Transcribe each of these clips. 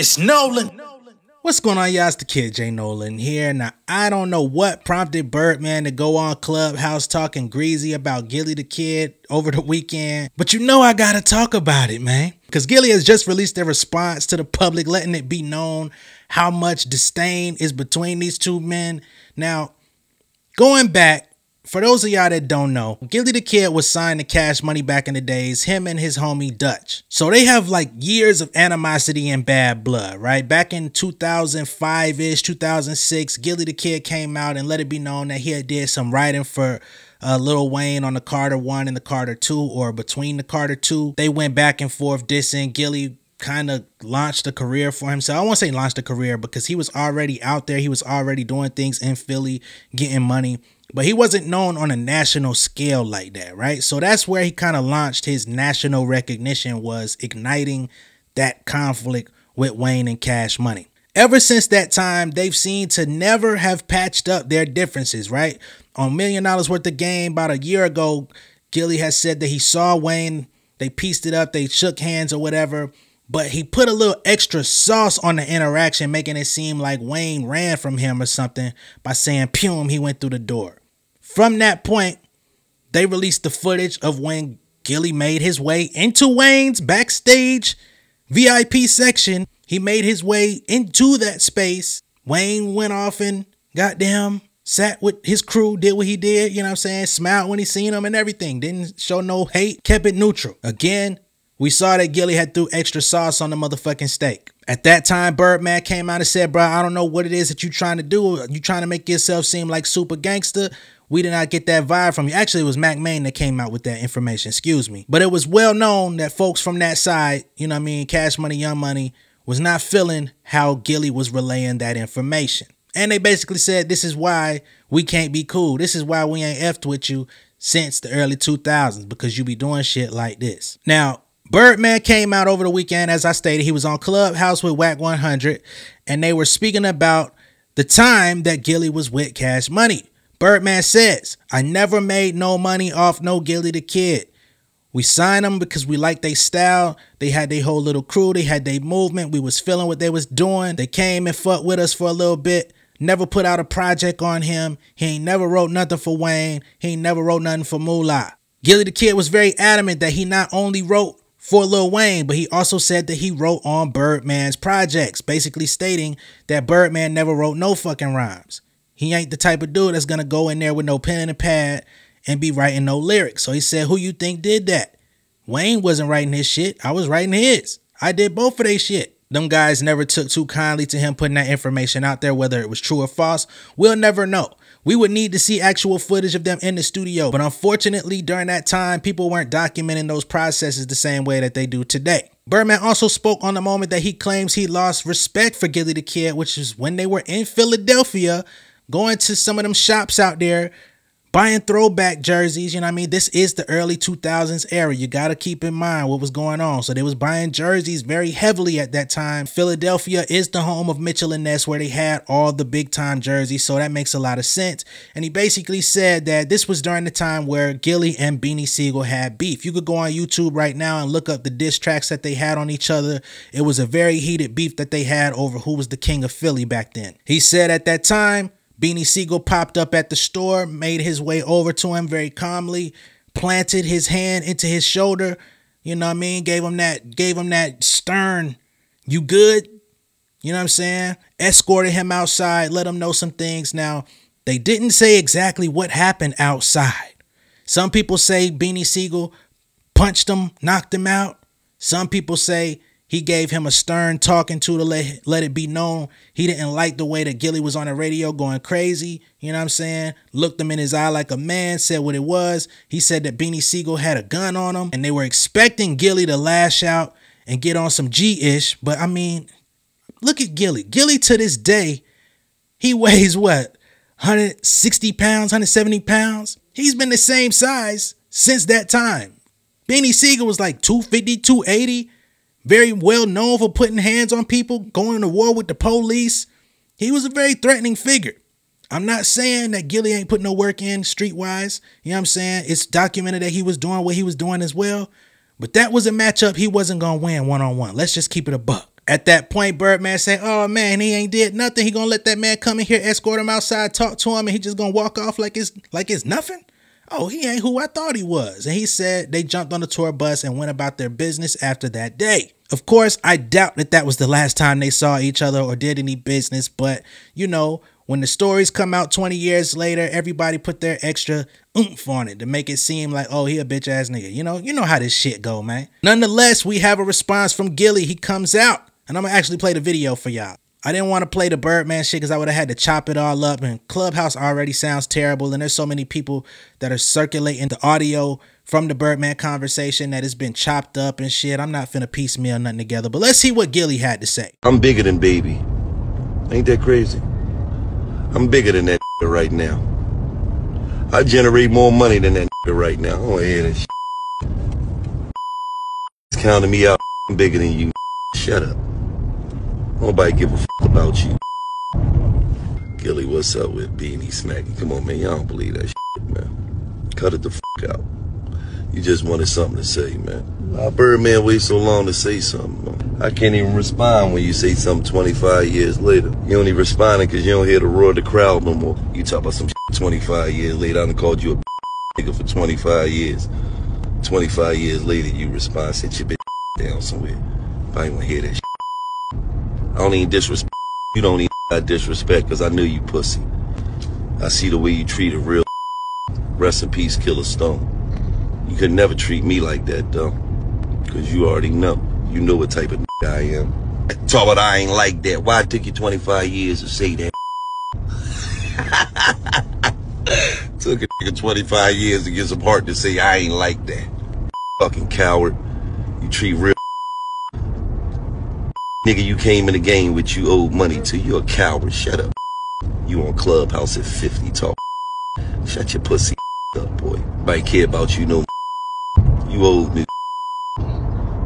It's Nolan. What's going on, y'all? It's the Kid J Nolan here. Now, I don't know what prompted Birdman to go on Clubhouse talking greasy about Gillie Da Kid over the weekend, but you know I gotta talk about it, man. Because Gillie has just released their response to the public, letting it be known how much disdain is between these two men. Now, going back, for those of y'all that don't know, Gillie Da Kid was signed to Cash Money back in the days, him and his homie Dutch. So they have like years of animosity and bad blood, right? Back in 2005-ish, 2006, Gillie Da Kid came out and let it be known that he had did some writing for Lil Wayne on the Carter One and the Carter Two, or between the Carter Two. They went back and forth dissing. Gillie kind of launched a career for himself. I won't say launched a career because he was already out there. He was already doing things in Philly, getting money. But he wasn't known on a national scale like that, right? So that's where he kind of launched his national recognition, was igniting that conflict with Wayne and Cash Money. Ever since that time, they've seemed to never have patched up their differences, right? On Million Dollaz Worth of Game about a year ago, Gillie has said that he saw Wayne, they pieced it up, they shook hands or whatever, but he put a little extra sauce on the interaction, making it seem like Wayne ran from him or something by saying, "Pum," he went through the door. From that point, they released the footage of when Gillie made his way into Wayne's backstage VIP section. He made his way into that space. Wayne went off and goddamn sat with his crew, did what he did, you know what I'm saying? Smiled when he seen him and everything. Didn't show no hate, kept it neutral. Again, we saw that Gillie had threw extra sauce on the motherfucking steak. At that time, Birdman came out and said, "Bro, I don't know what it is that you trying to do. You trying to make yourself seem like super gangster. We did not get that vibe from you." Actually, it was Mac Main that came out with that information, excuse me. But it was well known that folks from that side, you know what I mean, Cash Money, Young Money, was not feeling how Gillie was relaying that information. And they basically said, this is why we can't be cool. This is why we ain't effed with you since the early 2000s, because you be doing shit like this. Now, Birdman came out over the weekend, as I stated. He was on Clubhouse with Wack 100, and they were speaking about the time that Gillie was with Cash Money. Birdman says, "I never made no money off no Gillie Da Kid. We signed them because we liked their style. They had their whole little crew. They had their movement. We was feeling what they was doing. They came and fucked with us for a little bit. Never put out a project on him. He ain't never wrote nothing for Wayne. He ain't never wrote nothing for Moolah." Gillie Da Kid was very adamant that he not only wrote for Lil Wayne, but he also said that he wrote on Birdman's projects, basically stating that Birdman never wrote no fucking rhymes. He ain't the type of dude that's going to go in there with no pen and pad and be writing no lyrics. So he said, "Who you think did that? Wayne wasn't writing his shit. I was writing his. I did both of their shit." Them guys never took too kindly to him putting that information out there, whether it was true or false. We'll never know. We would need to see actual footage of them in the studio. But unfortunately, during that time, people weren't documenting those processes the same way that they do today. Birdman also spoke on the moment that he claims he lost respect for Gillie Da Kid, which is when they were in Philadelphia, going to some of them shops out there, buying throwback jerseys. You know what I mean? This is the early 2000s era. You got to keep in mind what was going on. So they was buying jerseys very heavily at that time. Philadelphia is the home of Mitchell and Ness, where they had all the big time jerseys. So that makes a lot of sense. And he basically said that this was during the time where Gillie and Beanie Sigel had beef. You could go on YouTube right now and look up the diss tracks that they had on each other. It was a very heated beef that they had over who was the king of Philly back then. He said at that time, Beanie Sigel popped up at the store, made his way over to him very calmly, planted his hand into his shoulder, you know what I mean, gave him that stern, "You good?" You know what I'm saying? Escorted him outside, let him know some things. Now, they didn't say exactly what happened outside. Some people say Beanie Sigel punched him, knocked him out. Some people say he gave him a stern talking to let it be known he didn't like the way that Gillie was on the radio going crazy. You know what I'm saying? Looked him in his eye like a man, said what it was. He said that Beanie Sigel had a gun on him, and they were expecting Gillie to lash out and get on some G-ish. But, I mean, look at Gillie. Gillie, to this day, he weighs, what, 160 pounds, 170 pounds? He's been the same size since that time. Beanie Sigel was like 250, 280. Very well known for putting hands on people, going to war with the police. He was a very threatening figure. I'm not saying that Gillie ain't put no work in streetwise. You know what I'm saying? It's documented that he was doing what he was doing as well. But that was a matchup he wasn't going to win one-on-one. Let's just keep it a buck. At that point, Birdman said, oh man, he ain't did nothing. He gonna let that man come in here, escort him outside, talk to him, and he just gonna walk off like it's nothing? Oh, he ain't who I thought he was. And he said they jumped on the tour bus and went about their business after that day. Of course, I doubt that that was the last time they saw each other or did any business, but you know, when the stories come out 20 years later, everybody put their extra oomph on it to make it seem like, oh, he a bitch ass nigga. You know how this shit go, man. Nonetheless, we have a response from Gillie. He comes out, and I'm gonna actually play the video for y'all. I didn't want to play the Birdman shit because I would have had to chop it all up, and Clubhouse already sounds terrible, and there's so many people that are circulating the audio from the Birdman conversation that it's been chopped up and shit. I'm not finna piecemeal nothing together, but let's see what Gillie had to say. I'm bigger than Baby. Ain't that crazy? I'm bigger than that right now. I generate more money than that right now. I don't want to hear that. It's counting me out. I'm bigger than you. Shut up. Nobody give a f about you. Gillie, what's up with Beanie Snacking? Come on, man. Y'all don't believe that shit, man. Cut it the f out. You just wanted something to say, man. Our Birdman waits so long to say something, man. I can't even respond when you say something 25 years later. You only responding because you don't hear the roar of the crowd no more. You talk about some shit 25 years later. I done called you a nigga for 25 years. 25 years later, you respond, sit your bitch down somewhere. I ain't want to hear that shit. I don't even disrespect. You don't even disrespect because I knew you pussy. I see the way you treat a real. Rest in peace, Killer Stone. You could never treat me like that, though. Because you already know. You know what type of I am. Talk about I ain't like that. Why it took you 25 years to say that? Took a nigga 25 years to get some heart to say I ain't like that. Fucking coward. You treat real. Nigga, you came in the game with you owed money to. You're a coward. Shut up. You on Clubhouse at 50 talk. Shut your pussy up, boy. Nobody care about you, no. You owe me.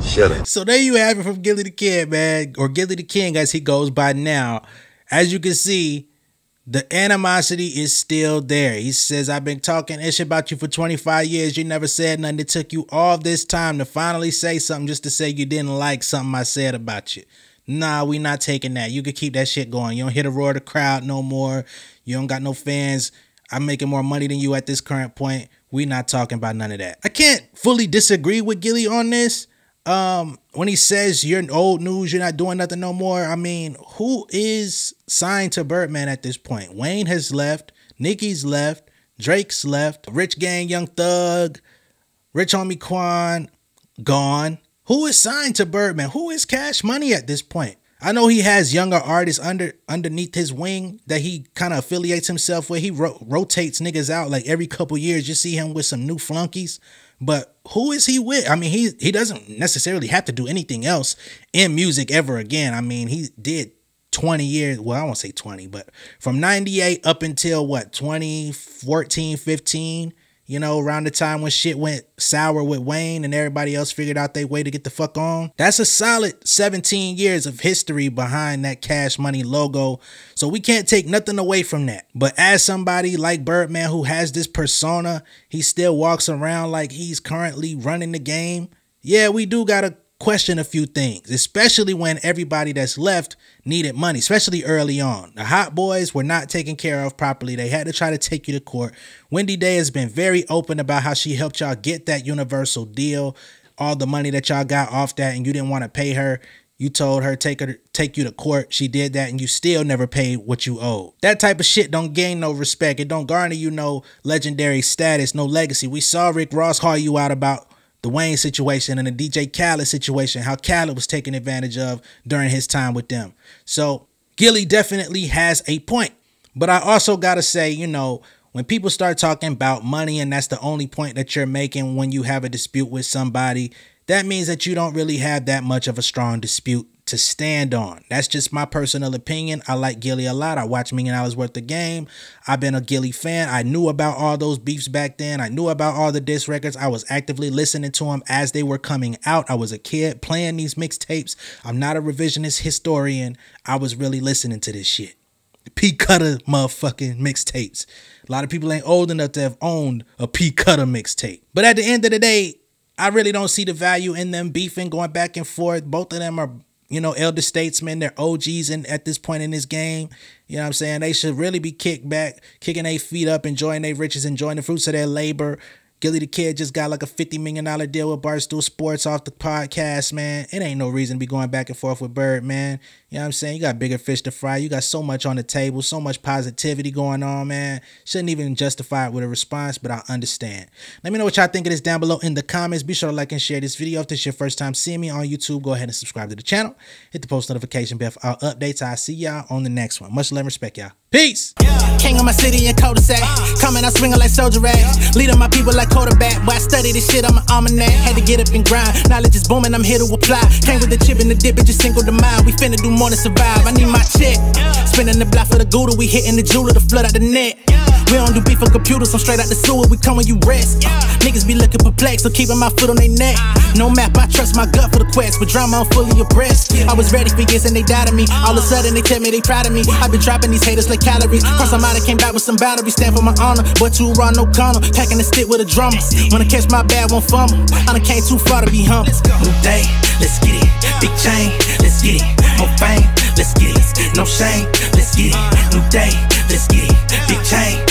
Shut up. So there you have it from Gillie Da Kid, man. Or Gillie Da King as he goes by now. As you can see, the animosity is still there. He says, I've been talking ish about you for 25 years. You never said nothing. It took you all this time to finally say something just to say you didn't like something I said about you. Nah, we not taking that. You can keep that shit going. You don't hear the roar of the crowd no more. You don't got no fans. I'm making more money than you at this current point. We not talking about none of that. I can't fully disagree with Gillie on this. When he says you're old news, you're not doing nothing no more. I mean, who is signed to Birdman at this point? Wayne has left. Nicki's left. Drake's left. Rich Gang, Young Thug, Rich Homie Quan, gone. Who is signed to Birdman? Who is Cash Money at this point? I know he has younger artists underneath his wing that he kind of affiliates himself with. He rotates niggas out like every couple years. You see him with some new flunkies. But who is he with? I mean, he doesn't necessarily have to do anything else in music ever again. I mean, he did 20 years. Well, I won't say 20, but from 98 up until what, 2014, 15, you know, around the time when shit went sour with Wayne and everybody else figured out their way to get the fuck on. That's a solid 17 years of history behind that Cash Money logo. So we can't take nothing away from that. But as somebody like Birdman who has this persona, he still walks around like he's currently running the game. Yeah, we do gotta question a few things, especially when everybody that's left needed money, especially early on. The hot boys were not taken care of properly. They had to try to take you to court. Wendy Day has been very open about how she helped y'all get that Universal deal, all the money that y'all got off that, and you didn't want to pay her. You told her take you to court. She did that, and you still never paid what you owed. That type of shit don't gain no respect. It don't garner you no legendary status, no legacy. We saw Rick Ross call you out about the Wayne situation and the DJ Khaled situation, how Khaled was taken advantage of during his time with them. So Gillie definitely has a point. But I also got to say, you know, when people start talking about money and that's the only point that you're making when you have a dispute with somebody, that means that you don't really have that much of a strong dispute to stand on. That's just my personal opinion. I like Gillie a lot. I watch $1,000,000 Worth of Game. I've been a Gillie fan. I knew about all those beefs back then. I knew about all the diss records. I was actively listening to them as they were coming out. I was a kid playing these mixtapes. I'm not a revisionist historian. I was really listening to this shit. The P-Cutter motherfucking mixtapes. A lot of people ain't old enough to have owned a P-Cutter mixtape. But at the end of the day, I really don't see the value in them beefing, going back and forth. Both of them are you know, elder statesmen. They're OGs at this point in this game. You know what I'm saying? They should really be kicked back, kicking their feet up, enjoying their riches, enjoying the fruits of their labor. Gillie Da Kid just got like a $50 million deal with Barstool Sports off the podcast, man. It ain't no reason to be going back and forth with Bird, man. You know what I'm saying? You got bigger fish to fry. You got so much on the table, so much positivity going on, man. Shouldn't even justify it with a response, but I understand. Let me know what y'all think of this down below in the comments. Be sure to like and share this video. If this is your first time seeing me on YouTube, go ahead and subscribe to the channel. Hit the post notification bell for all updates. I'll see y'all on the next one. Much love and respect, y'all. Peace. Yeah. King of my city and cul-de-sac. Coming out swinging like Soldier Rag. Yeah. Leading my people like quarterback. Boy, I study this shit on my almanac. Had to get up and grind. Knowledge is booming, I'm here to apply. Came with the chip and the dip, it just single to mine. We finna do more than survive. I need my check. Yeah. Spinning the block for the Gouda. We hitting the jeweler to flood out the net. Yeah. We don't do beef on computers, I'm straight out the sewer. We come when you rest. Yeah. Niggas be looking perplexed, so keeping my foot on their neck. No map, I trust my gut for the quest. With drama, I'm fully abreast. I was ready for years and they died of me. All of a sudden, they tell me they proud of me. I've been dropping these haters like calories. Cross them out and came back with some batteries. Stand for my honor, but you raw, no Connor. Packing the stick with a drummer. Wanna catch my bad one fumble. I done came too far to be humble. New day, let's get it. Big chain, let's get it. More fame, let's get it. No shame, let's get it. New day, let's get it. Big chain.